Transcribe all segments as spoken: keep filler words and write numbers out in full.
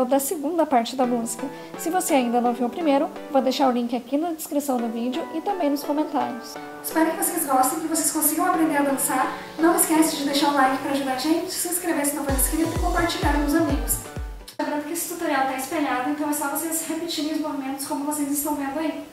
tutorial da segunda parte da música. Se você ainda não viu o primeiro, vou deixar o link aqui na descrição do vídeo e também nos comentários. Espero que vocês gostem, que vocês consigam aprender a dançar. Não esquece de deixar o like para ajudar a gente, se inscrever se não for inscrito e compartilhar com os amigos. Lembrando que esse tutorial está espelhado, então é só vocês repetirem os movimentos como vocês estão vendo aí.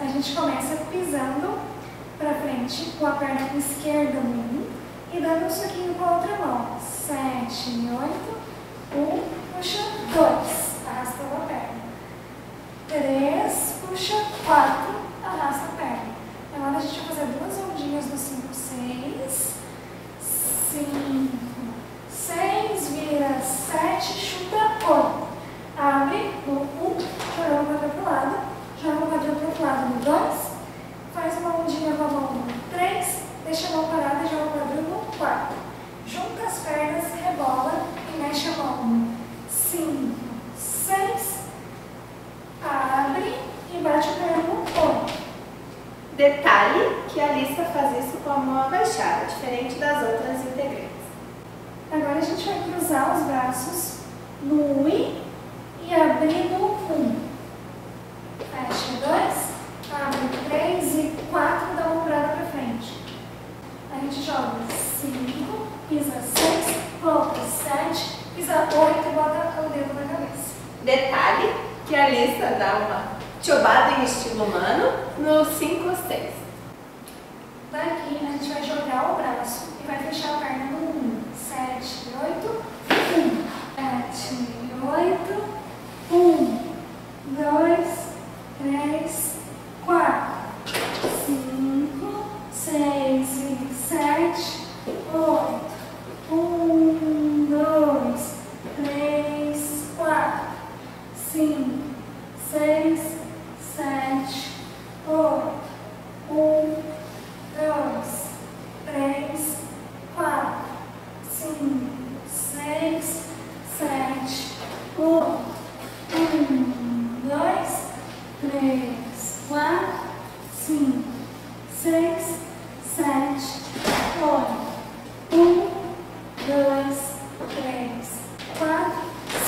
A gente começa pisando para frente com a perna esquerda no um e dando um soquinho com a outra mão. Sete e oito. Um, puxa, dois. Arrasta a perna. Três, puxa, quatro. Arrasta a perna. Agora a gente vai fazer duas ondinhas do cinco, seis. Cinco, seis, vira, sete, chuta, um. Abre no um, joga o quadril pro lado. Joga o quadril pro outro lado no dois, faz uma ondinha com a mão no três, deixa a mão parada e joga o quadril no quatro. Junta as pernas, rebola e mexe a mão no cinco, seis, abre e bate o quadril no ponto. Detalhe que a Lisa faz isso com a mão abaixada, diferente das outras integrantes. Agora a gente vai cruzar os braços no um e abrir no um. Fecha dois, abre três e quatro, dá uma dobrada pra frente. A gente joga cinco, pisa seis, volta sete, pisa oito e bota o dedo na cabeça. Detalhe que a Lisa dá uma chobada em estilo humano no cinco ou seis. Daqui a gente vai jogar o braço e vai fechar a perna no um, sete, oito, um, sete, oito, um, dois, três, quatro, cinco, seis, sete, oito, um, dois, três, quatro, cinco, seis, sete, oito, um, dois, três, quatro, cinco, seis, sete, oito, um, dois, três, quatro, cinco, seis, sete, oito, um, dois, três, quatro, cinco e seis, sete, oito, um, dois, três, quatro,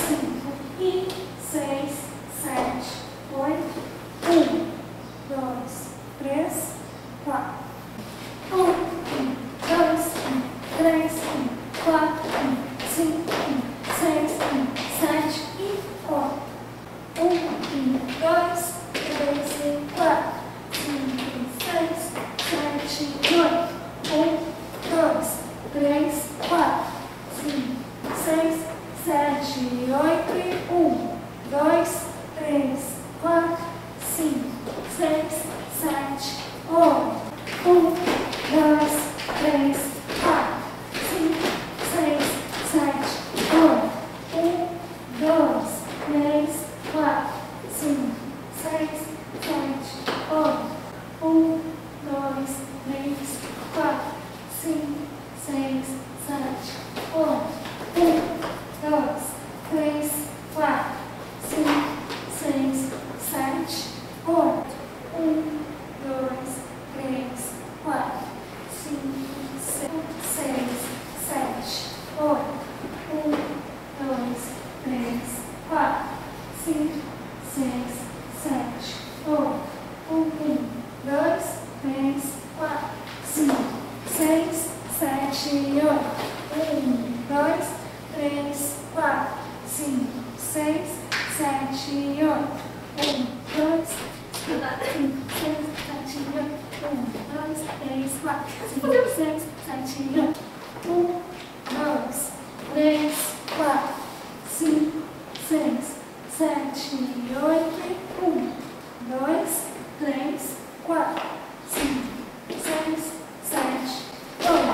um, um, dois, um, três, um, quatro, um, cinco, um, seis, um, sete e oito. Um, um, dois, dois, três, quatro, cinco, seis, sete, oito.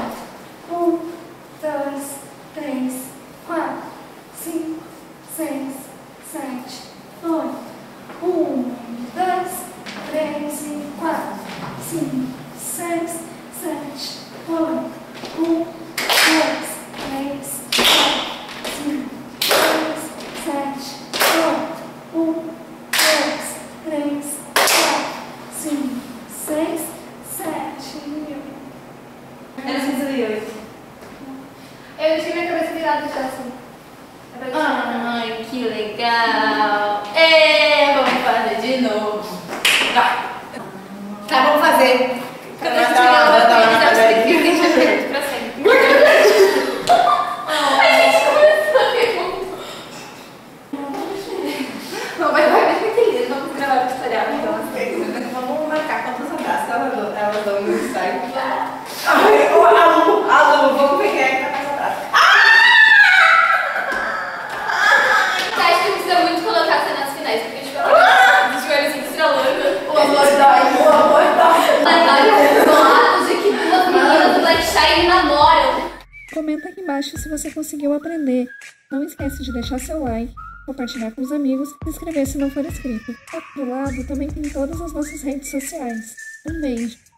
Comenta aqui embaixo se você conseguiu aprender. Não esquece de deixar seu like, compartilhar com os amigos e se inscrever se não for inscrito. Aqui do lado também tem todas as nossas redes sociais. Um beijo!